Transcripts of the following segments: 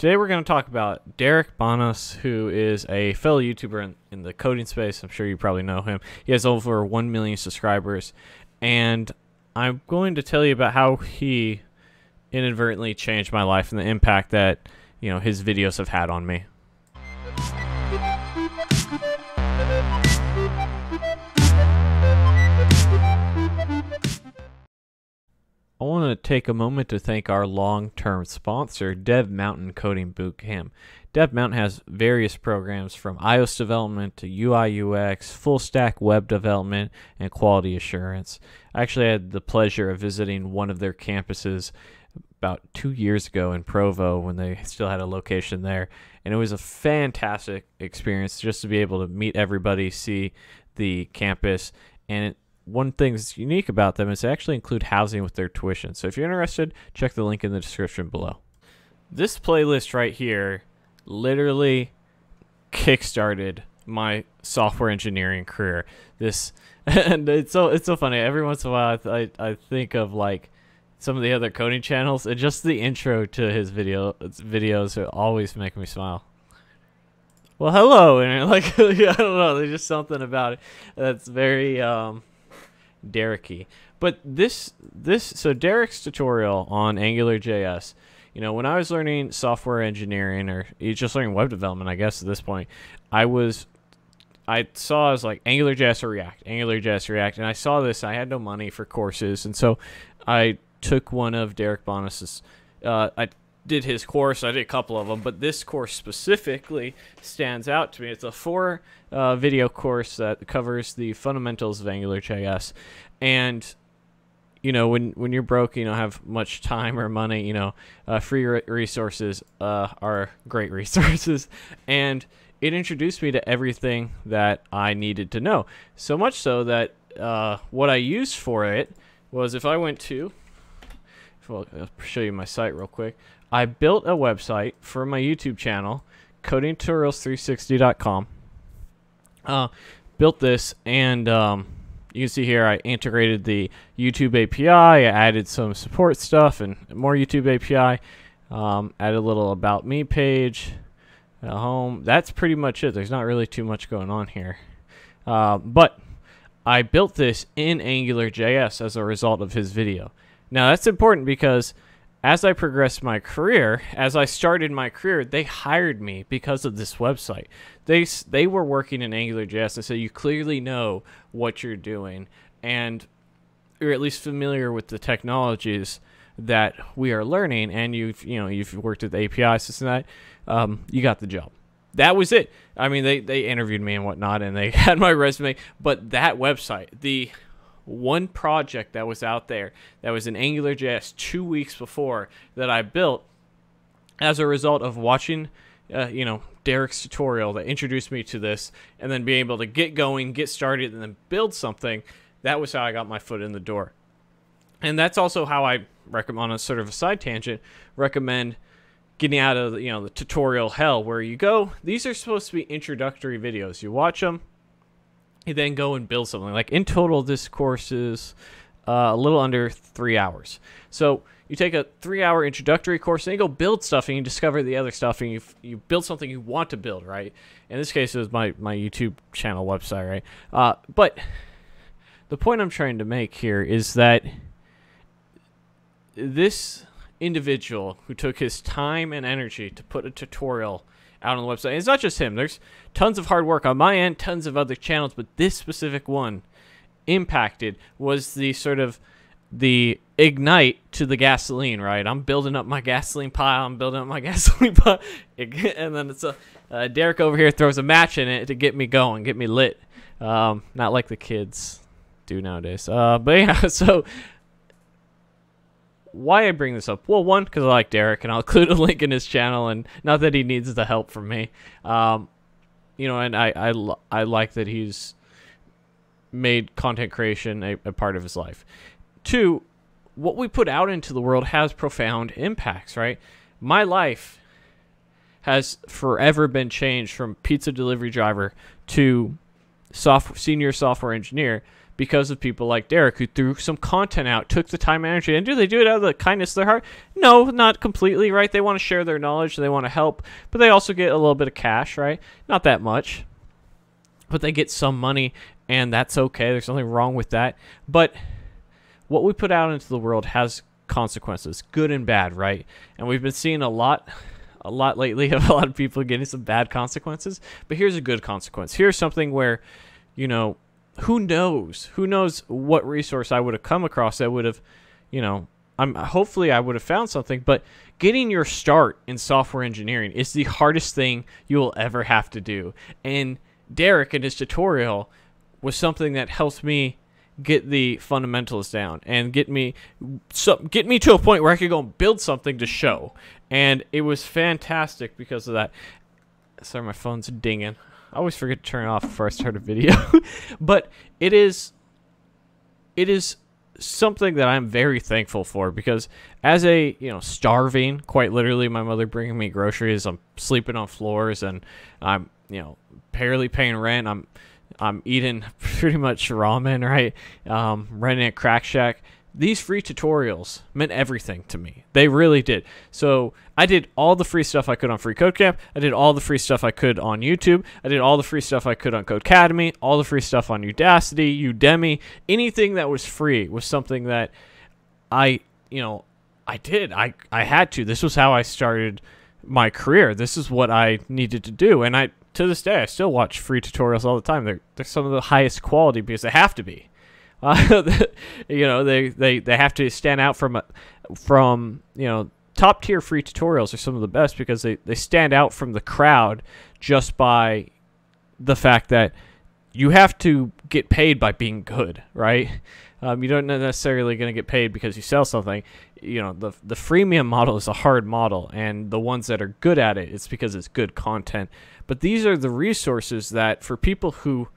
Today we're going to talk about Derek Banas, who is a fellow YouTuber in the coding space. I'm sure you probably know him. He has over 1 million subscribers, and I'm going to tell you about how he inadvertently changed my life and the impact that, you know, his videos have had on me. I want to take a moment to thank our long-term sponsor, Dev Mountain Coding Bootcamp. Dev Mountain has various programs from iOS development to UI/UX, full-stack web development, and quality assurance. I actually had the pleasure of visiting one of their campuses about 2 years ago in Provo when they still had a location there, and it was a fantastic experience just to be able to meet everybody, see the campus, and one thing that's unique about them is they actually include housing with their tuition. So if you're interested, check the link in the description below. This playlist right here literally kickstarted my software engineering career. And it's so funny. Every once in a while, I think of like some of the other coding channels, and just the intro to his videos always make me smile. Well, hello, and like I don't know, there's just something about it that's very Derek-y. But so Derek's tutorial on AngularJS, you know, when I was learning software engineering or just learning web development, I guess at this point, I was like AngularJS or React, AngularJS, React, and I saw this, I had no money for courses, and so I took one of Derek Banas's, I did his course, I did a couple of them, but this course specifically stands out to me. It's a 4-video course that covers the fundamentals of AngularJS. And, you know, when you're broke, you don't have much time or money, you know, free resources are great resources. And it introduced me to everything that I needed to know. So much so that what I used for it was if I went to, well, I'll show you my site real quick. I built a website for my YouTube channel, codingtutorials360.com. Built this, and you can see here I integrated the YouTube API, I added some support stuff and more YouTube API, added a little about me page, at home. That's pretty much it. There's not really too much going on here. But I built this in AngularJS as a result of his video. Now that's important because as I progressed my career, as I started my career, they hired me because of this website. They were working in AngularJS, and so you clearly know what you're doing, and you're at least familiar with the technologies that we are learning, and you've worked with APIs and that. You got the job. That was it. I mean, they interviewed me and whatnot, and they had my resume, but that website, the one project that was out there that was in AngularJS 2 weeks before that I built as a result of watching, you know, Derek's tutorial that introduced me to this, and then being able to get going, get started, and then build something. That was how I got my foot in the door. And that's also how I recommend, on a sort of a side tangent, recommend getting out of, you know, the tutorial hell where you go. These are supposed to be introductory videos. You watch them, you then go and build something. Like in total, this course is a little under 3 hours. So you take a 3-hour introductory course, and you go build stuff, and you discover the other stuff, and you build something you want to build, right? In this case, it was my YouTube channel website, right? But the point I'm trying to make here is that this individual who took his time and energy to put a tutorial out on the website. And it's not just him. There's tons of hard work on my end, tons of other channels, but this specific one impacted was the sort of the ignite to the gasoline, right? I'm building up my gasoline pile. And then it's Derek over here throws a match in it to get me going, get me lit. Not like the kids do nowadays. But yeah, so why I bring this up? Well, one, because I like Derek, and I'll include a link in his channel, and not that he needs the help from me, you know, and I like that he's made content creation a part of his life. Two, what we put out into the world has profound impacts, right? My life has forever been changed from pizza delivery driver to senior software engineer because of people like Derek, who threw some content out, took the time and energy. And do they do it out of the kindness of their heart? No, not completely, right? They want to share their knowledge, they want to help, but they also get a little bit of cash, right? Not that much, but they get some money, and that's okay. There's nothing wrong with that. But what we put out into the world has consequences, good and bad, right? And we've been seeing a lot lately of a lot of people getting some bad consequences. But here's a good consequence. Here's something where, you know, who knows what resource I would have come across that would have, you know, hopefully I would have found something. But getting your start in software engineering is the hardest thing you will ever have to do. And Derek in his tutorial was something that helped me get the fundamentals down and get me to a point where I could go and build something to show. And it was fantastic because of that. Sorry, my phone's dinging. I always forget to turn it off before I start a video. But it is something that I'm very thankful for, because as a, you know, starving, quite literally, my mother bringing me groceries, I'm sleeping on floors, and I'm, you know, barely paying rent. I'm eating pretty much ramen, right? Renting a crack shack. These free tutorials meant everything to me. They really did. So I did all the free stuff I could on freeCodeCamp. I did all the free stuff I could on YouTube. I did all the free stuff I could on Codecademy, all the free stuff on Udacity, Udemy. Anything that was free was something that I, you know, I did. I had to. This was how I started my career. This is what I needed to do. And to this day, I still watch free tutorials all the time. They're some of the highest quality because they have to be. You know, they have to stand out from, you know, top tier free tutorials are some of the best because they stand out from the crowd just by the fact that you have to get paid by being good, right? You don't necessarily going to get paid because you sell something. You know, the freemium model is a hard model, and the ones that are good at it, it's because it's good content. But these are the resources that, for people who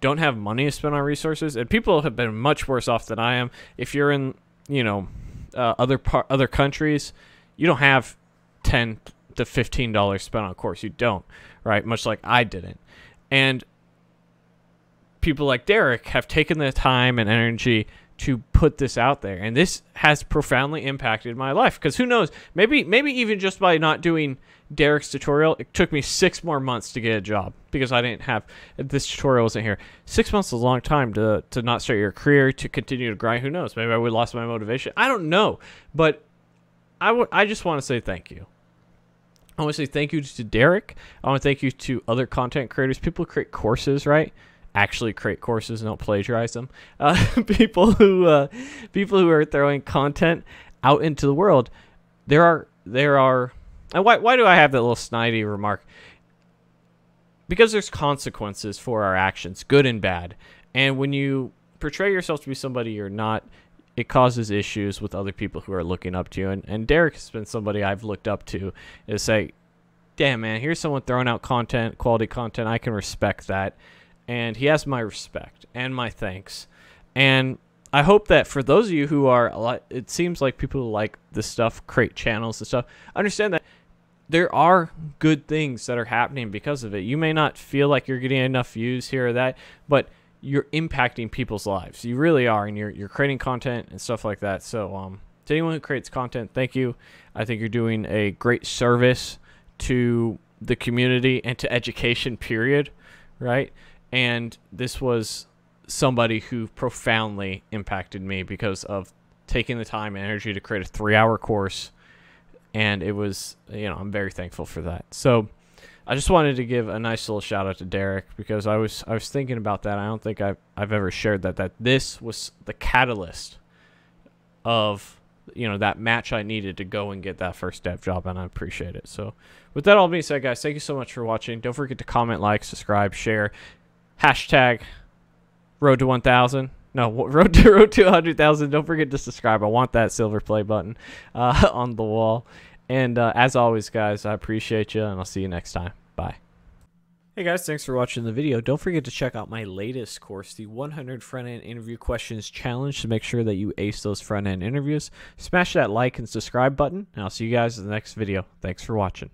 don't have money to spend on resources, and people have been much worse off than I am. If you're in, you know, other countries, you don't have $10 to $15 spent on a course. You don't, right? Much like I didn't. And people like Derek have taken the time and energy to put this out there, and this has profoundly impacted my life. Because who knows, maybe even just by not doing Derek's tutorial, it took me 6 more months to get a job because I didn't have this tutorial wasn't here. 6 months is a long time to not start your career, to continue to grind. Who knows, maybe I would have lost my motivation, I don't know. But I just want to say thank you. I want to say thank you to Derek. I want to thank you to other content creators, people who create courses, right? Actually create courses and don't plagiarize them. People who are throwing content out into the world. There are. And why do I have that little snidey remark? Because there's consequences for our actions, good and bad. And when you portray yourself to be somebody you're not, it causes issues with other people who are looking up to you. And Derek has been somebody I've looked up to, is say, damn man, here's someone throwing out content, quality content. I can respect that. And he has my respect and my thanks. And I hope that for those of you who are, it seems like people who like this stuff, create channels and stuff, understand that there are good things that are happening because of it. You may not feel like you're getting enough views here or that, but you're impacting people's lives. You really are, and you're creating content and stuff like that. So to anyone who creates content, thank you. I think you're doing a great service to the community and to education, period, right? And this was somebody who profoundly impacted me because of taking the time and energy to create a 3-hour course. And it was, you know, I'm very thankful for that. So I just wanted to give a nice little shout out to Derek, because I was thinking about that. I don't think I've ever shared that this was the catalyst of, you know, that match I needed to go and get that first dev job, and I appreciate it. So with that all being said, guys, thank you so much for watching. Don't forget to comment, like, subscribe, share. Hashtag road to 1,000. No, road to 100,000. Don't forget to subscribe. I want that silver play button on the wall. And as always, guys, I appreciate you, and I'll see you next time. Bye. Hey guys, thanks for watching the video. Don't forget to check out my latest course, the 100 Front-End Interview Questions Challenge, to make sure that you ace those front-end interviews. Smash that like and subscribe button, and I'll see you guys in the next video. Thanks for watching.